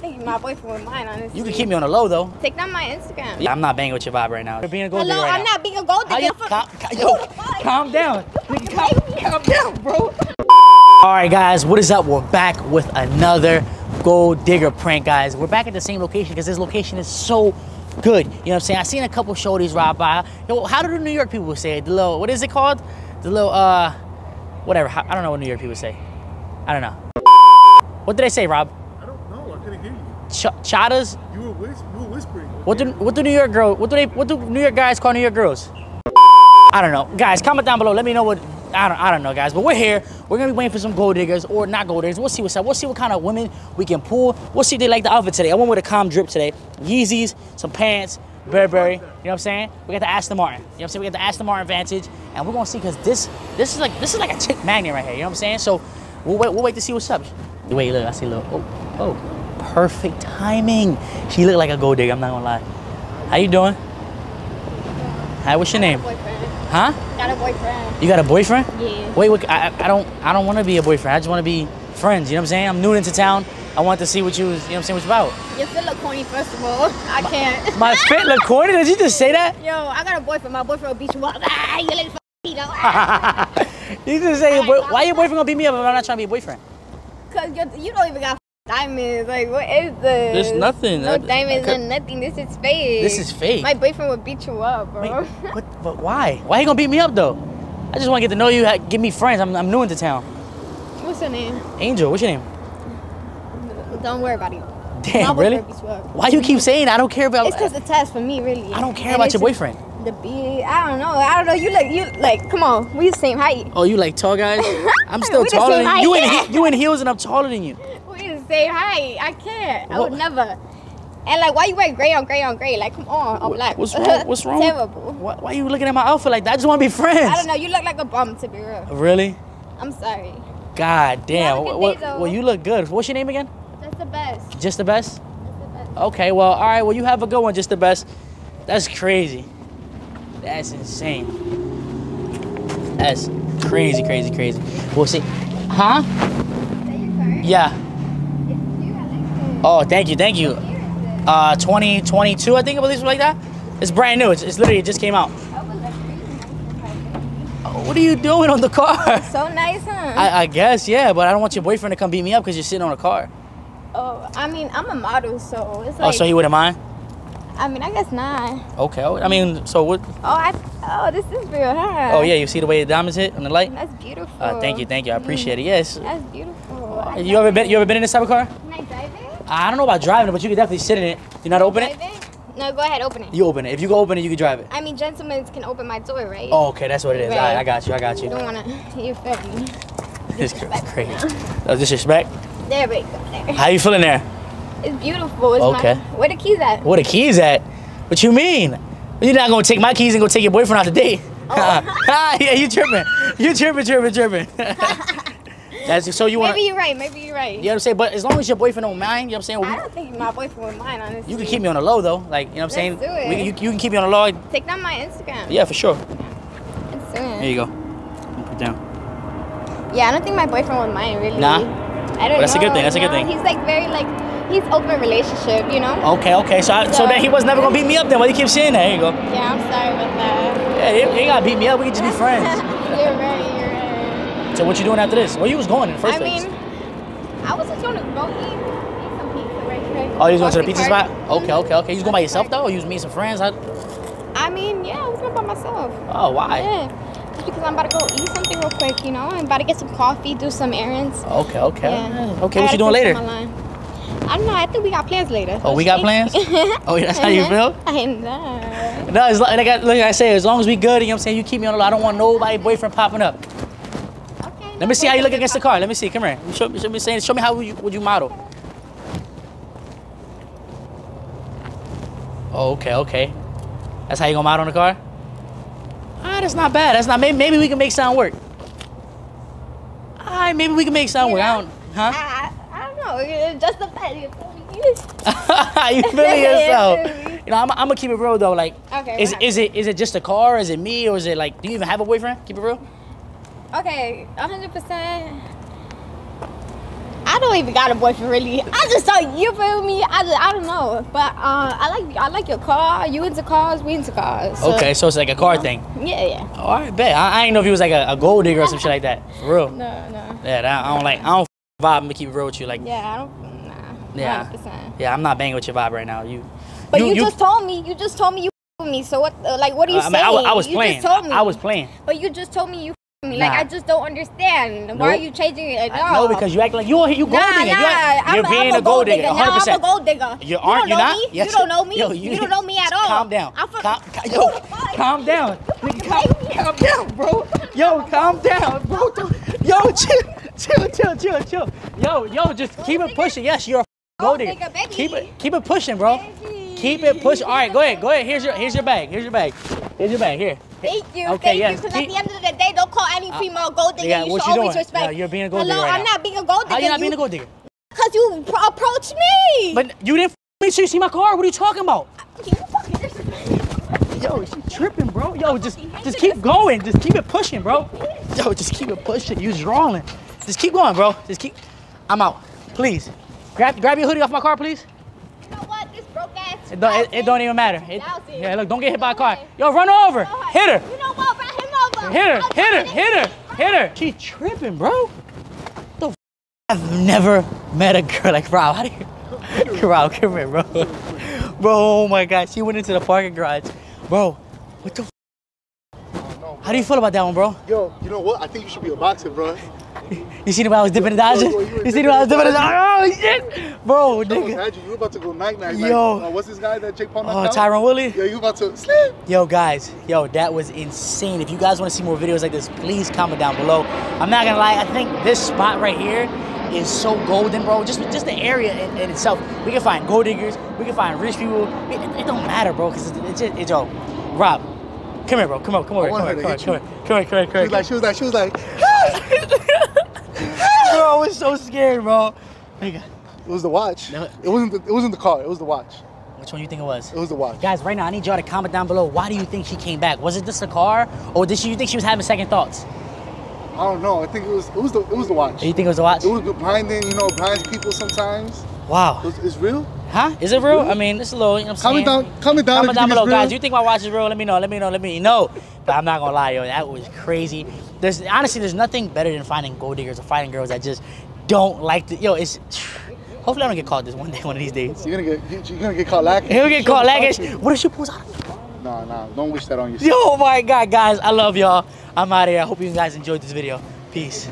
think my boyfriend would mind, honestly. You can keep me on the low, though. Take down my Instagram. Yeah, I'm not banging with your vibe right now. You're being a gold digger right now. I'm not being a gold digger. Calm down. Calm down, bro. All right, guys, what is up? We're back with another gold digger prank, guys. We're back at the same location because this location is so good. You know what I'm saying? I seen a couple shorties ride by. Yo, how do the New York people say it? The little, what is it called? The little, whatever. I don't know what New York people say. I don't know. What did they say, Rob? I don't know. I couldn't hear you. Chattas? You were whispering. What do New York guys call New York girls? I don't know. Guys, comment down below. Let me know what. I don't know, guys, but we're here. We're gonna be waiting for some gold diggers or not gold diggers. We'll see what's up. We'll see what kind of women we can pull. We'll see if they like the outfit today. I went with a calm drip today. Yeezys, some pants, Burberry. You know what I'm saying? We got the Aston Martin. You know what I'm saying? We got the Aston Martin Vantage, and we're gonna see because this is like a chick magnet right here. You know what I'm saying? So we'll wait to see what's up. Wait, look, I see a little. Oh, perfect timing. She looked like a gold digger. I'm not gonna lie. How you doing? Hi, what's your name? Huh? Got a boyfriend. You got a boyfriend? Yeah. Wait, I don't want to be a boyfriend. I just want to be friends. You know what I'm saying? I'm new into town. I want to see what you know what I'm saying, what you about. Your fit look corny, first of all. I can't. My fit look corny? Did you just say that? Yo, I got a boyfriend. My boyfriend will beat you up. Ah, you little f***ing up. You just say, why your boyfriend gonna beat me up if I'm not trying to be a boyfriend? Cause you don't even got diamonds. Like, what is this? There's nothing. No diamonds and nothing. This is fake. This is fake. My boyfriend would beat you up, bro. Wait, but why? Why are you gonna beat me up though? I just want to get to know you. Give me friends. I'm new into town. What's your name? Angel. What's your name? Don't worry about it. Damn, really? Why you keep saying I don't care about? It's because the test for me, really. I don't care about your boyfriend. The beard. I don't know. You like. Come on, we the same height. Oh, you like tall guys? I'm still taller than you. You in heels and I'm taller than you. Say hi. I can't. What? I would never. And like, why you wear gray on gray on gray? Like, come on, I'm black. What's wrong? Terrible. Why are you looking at my outfit like that? I just want to be friends. I don't know. You look like a bum, to be real. Really? I'm sorry. God damn. Well, you look good. What's your name again? Just the best. Just the best? Just the best. Okay. Well, all right. Well, you have a good one. Just the best. That's crazy. That's insane. That's crazy, crazy, crazy. We'll see. Huh? Is that your car? Yeah. Oh, thank you, thank you. 2022, I think, I believe, something like that. It's brand new. It's literally just came out. Oh, what are you doing on the car? It's so nice, huh? I guess, yeah, but I don't want your boyfriend to come beat me up because you're sitting on a car. Oh, I mean, I'm a model, so it's like... Oh, so he wouldn't mind? I mean, I guess not. Okay, I mean, so what... Oh, this is real, huh? Oh, yeah, you see the way the diamonds hit on the light? That's beautiful. Thank you. I appreciate it, yes. That's beautiful. You ever been in this type of car? Can I drive it? I don't know about driving it, but you can definitely sit in it. You know how to open it? No, go ahead, open it. You open it. If you go open it, you can drive it. I mean, gentlemen can open my door, right? Oh, okay, that's what it is. Right. Right, I got you. You don't want to, you feel me. This girl's crazy. Oh, disrespect? There we go. There. How you feeling there? It's beautiful. It's okay. Where the keys at? Where the keys at? What you mean? You're not going to take my keys and go take your boyfriend out to date. Oh. Yeah, you tripping. You tripping. So you wanna, maybe you're right. You know what I'm saying? But as long as your boyfriend don't mind, you know what I'm saying? I don't think my boyfriend would mind, honestly. You can keep me on the low, though. Like, you know what I'm saying? Let's do it. You can keep me on the low. Take down my Instagram. Yeah, for sure. Let's do it. There you go. Put it down. Yeah, I don't think my boyfriend would mind, really. Nah. I don't know. That's a good thing. That's a good thing. He's like very, like, he's open relationship, you know? Okay. So then he was never going to beat me up then. Why do you keep saying that? There you go. Yeah, I'm sorry about that. Yeah, he ain't got to beat me up. We can just be friends. You're right. So what you doing after this? Where you was going in the first place? I mean, I wasn't going to go eat some pizza right? Oh, you was going to the pizza spot? Okay. You was going by yourself though, or you was meeting some friends? I mean, yeah, I was going by myself. Oh, why? Yeah, just because I'm about to go eat something real quick, you know? I'm about to get some coffee, do some errands. Okay. Yeah. Okay, what you doing later? I don't know. I think we got plans later. Oh, we got plans? Oh, that's how you feel? I know. No, it's like I say, as long as we good, you know what I'm saying? You keep me on the line. I don't want nobody boyfriend popping up. Let me see how you look against the car. Let me see. Come here. Show me how would you model. Oh, okay. That's how you gonna model on the car? That's not bad. Maybe we can make something work. Maybe we can make something work. I don't know. Just the bad. You feel yourself. You know, I'm gonna keep it real though. Like, okay, is it just a car? Is it me? Or is it like? Do you even have a boyfriend? Keep it real. Okay, 100%. I don't even got a boyfriend really. I just saw you, feel me? I don't know. But I like your car. You into cars? We into cars. So, okay, so it's like a car thing. Yeah, yeah. All right, bet. I ain't know if he was like a gold digger or some shit like that. For real. No, no. Yeah, I don't vibe to keep it real with you. Like, yeah, I don't. Nah. Yeah. 100%. Yeah, I'm not banging with your vibe right now. You. But you just told me. You just told me you with me. So what? Like, what are you saying? I was playing. You just told me. I was playing. But you just told me you. Like, nah. I just don't understand. Nope. Why are you changing it at all? No, because you act like you gold digger. You're being a gold digger. 100%. I'm a gold digger. You aren't. You're not. Yes. You don't know me. Yo, you don't know me at all. Calm down. Calm down. Calm down, bro. Yo, calm down, bro. Yo, chill. Yo, just keep it pushing. Yes, you're a gold digger. Keep it pushing, bro. Keep it pushing. All right, go ahead. Here's your bag. Here. Thank you. Okay, yes. Because at the end of the day, don't call any female gold digger. Yeah, you should always respect. No, you're being a gold digger. Hello, right I'm now. Not being a gold digger. How you not being a gold digger? Because you approached me. But you didn't me so you see my car. What are you talking about? Yo, she tripping, bro. Yo, just keep going. Just keep it pushing, bro. Yo, just keep it pushing. You're rolling. Just keep going, bro. Just keep. I'm out. Please. Grab your hoodie off my car, please. It don't even matter. Yeah, look, don't get hit by a car. Yo, run over. Hit her. You know what? Run him over. Hit her. She tripping, bro. The I've never met a girl like, bro, how do you? Bro, come here, bro. Bro, oh my God. She went into the parking garage. Bro, what the how do you feel about that one, bro? Yo, you know what? I think you should be a boxer, bro. You seen when I was dipping and dodging? You seen when I was dipping and dodging? Oh, shit! Bro, nigga. You were about to go night-night. Yo. What's this guy that Jake Paul knocked out? Tyron Willie? Yo, you about to slip. Yo, guys. Yo, that was insane. If you guys want to see more videos like this, please comment down below. I'm not going to lie. I think this spot right here is so golden, bro. Just the area in itself. We can find gold diggers. We can find rich people. It don't matter, bro, because it's all. Rob, come here, bro. Come here. She was like. Bro, it was so scary, bro. Nigga. It was the watch. No. It wasn't the car. It was the watch. Which one you think it was? It was the watch. Guys, right now, I need y'all to comment down below. Why do you think she came back? Was it just the car, or did you think she was having second thoughts? I don't know. I think it was the watch. You think it was the watch? It was blinding. You know, blinds people sometimes. Wow. It's real. Huh? Is it real? I mean, it's a little, you know what I'm saying? Comment down below, guys. Do you think my watch is real? Let me know. But I'm not going to lie, yo. That was crazy. Honestly, there's nothing better than finding gold diggers or finding girls that just don't like to, yo, it's, hopefully I don't get caught this one day, one of these days. You're going to get caught lacking. You're going to get caught lacking. What if she pulls out of me? Nah. Don't wish that on yourself. Yo, my God, guys. I love y'all. I'm out of here. I hope you guys enjoyed this video. Peace.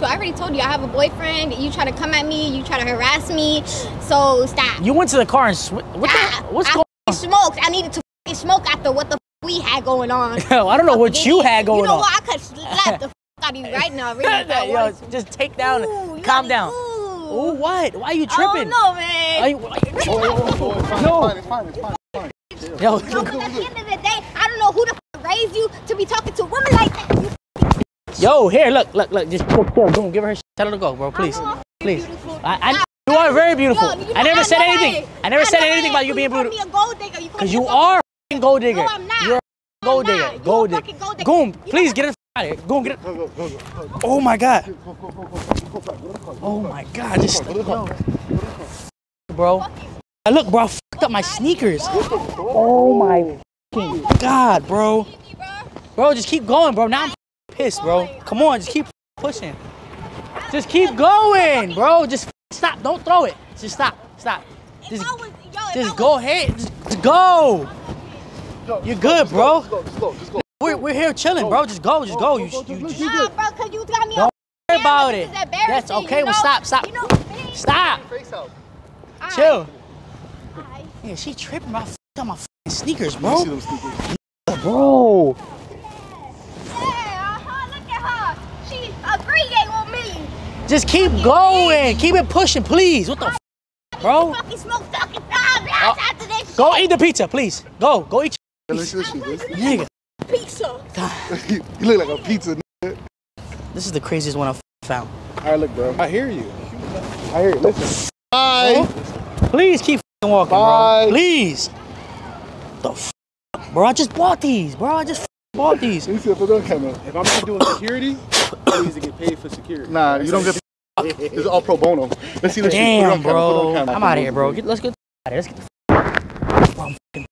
I already told you I have a boyfriend. You try to come at me. You try to harass me. So stop. You went to the car and what's going on? Smoked. I needed to smoke after what the we had going on. Yo, I don't know what you had going on. You know what? I could slap the out of you right now. Really. Yo, just take down. Ooh, calm down. Ooh, what? Why are you tripping? I don't know, man. No. It's fine. Yo, at the end of the day, I don't know who the f raised you to be talking to women like that. Yo, here, look. Just boom, give her shit. Tell her to go, bro, please. Please. You are very beautiful. Yo, I never said anything. I never said anything about you being beautiful. Because you are a gold digger. No, I'm not. You're a gold digger. Gold digger. Goom, please get it out of here. Goom, get it. Go. Oh, my God. Oh, my God. Just bro. Look, bro, I fucked up my sneakers. Oh, my God, bro. Bro, just keep going, bro. Now I'm pissed, bro. Come on, just keep pushing. Just keep going, bro. Just stop. Don't throw it. Just stop. Just go ahead. Just go. You're good, bro. We're here chilling, bro. Just go. Nah, bro, because you got me. Don't worry about it. That's okay. Well, stop. Stop. Chill. Yeah, she tripping. I fucked up my fucking sneakers, bro. Yeah, bro. Just keep going. Keep it pushing, please. What the f, bro? Go eat the pizza, please. Go eat your pizza. Nigga. Pizza. God. You look like a pizza, nigga. This is the craziest one I've found. All right, look, bro. I hear you. Listen. Bye. Bro, please keep walking, bro. Please. The f, bro? I just bought these, bro. I just bought these. He said, "Put on camera." If I'm not doing security, I need to get paid for security. Nah, you don't get. This is all pro bono. Let's see. Damn, put on, bro. Put on camera. I'm out of here, bro. Let's get the f out of here. Let's get the f